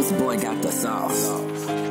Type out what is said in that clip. Houseboy got the sauce.